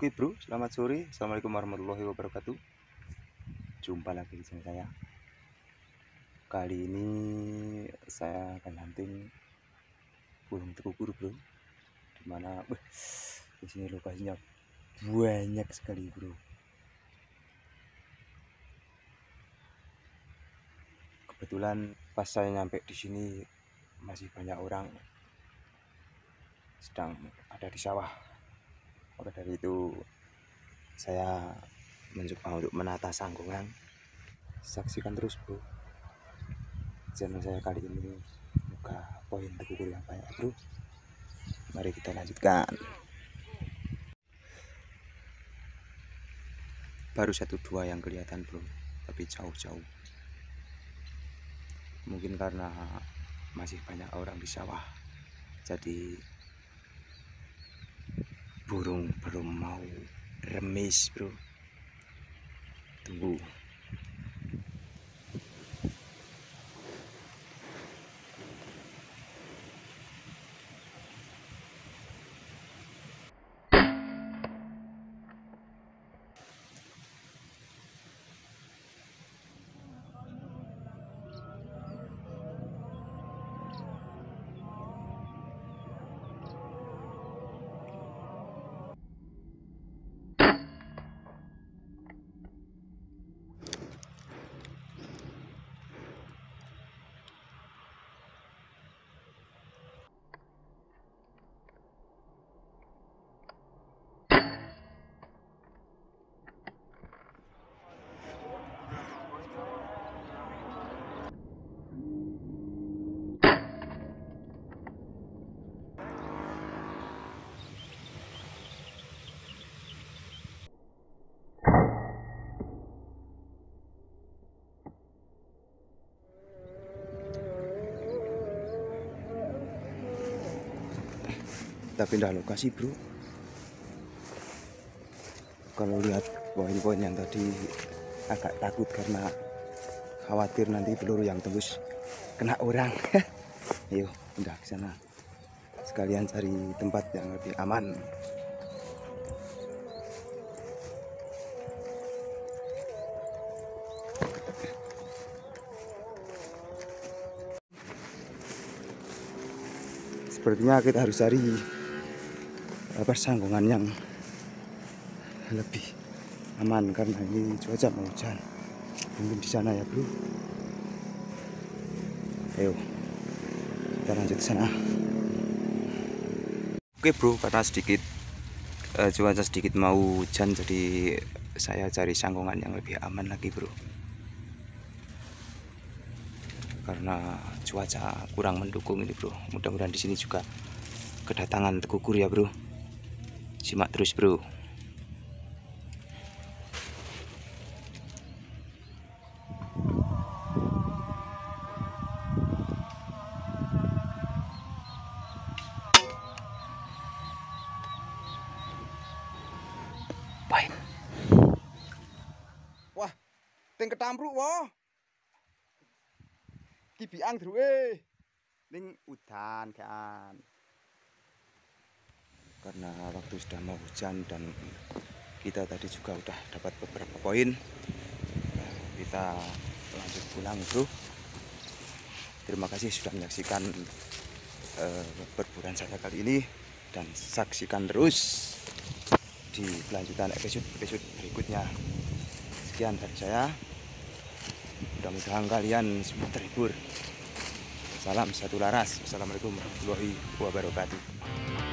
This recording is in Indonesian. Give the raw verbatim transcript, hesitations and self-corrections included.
Oke bro, selamat sore. Assalamualaikum warahmatullahi wabarakatuh. Jumpa lagi di channel saya. Kali ini saya akan hunting burung tekukur bro. Dimana uh, di sini lokasinya banyak sekali bro. Kebetulan pas saya nyampe di sini masih banyak orang sedang ada di sawah. Oleh dari itu saya mencoba untuk menata sanggungan. Saksikan terus bro channel saya kali ini, buka poin tekukur yang banyak bro. Mari kita lanjutkan. Baru satu dua yang kelihatan bro, tapi jauh-jauh. Mungkin karena masih banyak orang di sawah, jadi burung belum mau remis bro. Tunggu. Kita pindah lokasi bro. Kalau lihat poin-poin yang tadi agak takut karena khawatir nanti peluru yang tembus kena orang. Yuk pindah ke sana, sekalian cari tempat yang lebih aman. Sepertinya kita harus cari persanggungan yang lebih aman karena ini cuaca mau hujan. Mungkin di sana ya bro. Ayo kita lanjut ke sana. Oke bro, karena sedikit uh, cuaca sedikit mau hujan, jadi saya cari sanggungan yang lebih aman lagi bro. Karena cuaca kurang mendukung ini bro. Mudah-mudahan di sini juga kedatangan tekukur ya bro. Simak terus bro. Baik. Wah, ting ketambruk wah. Ki biang druwe. Ning udan kan. Karena waktu sudah mau hujan dan kita tadi juga udah dapat beberapa poin, nah, kita lanjut pulang bro. Terima kasih sudah menyaksikan uh, perburuan saya kali ini, dan saksikan terus di kelanjutan episode-episode berikutnya. Sekian dari saya, mudah-mudahan kalian semua terhibur. Salam satu laras. Assalamualaikum warahmatullahi wabarakatuh.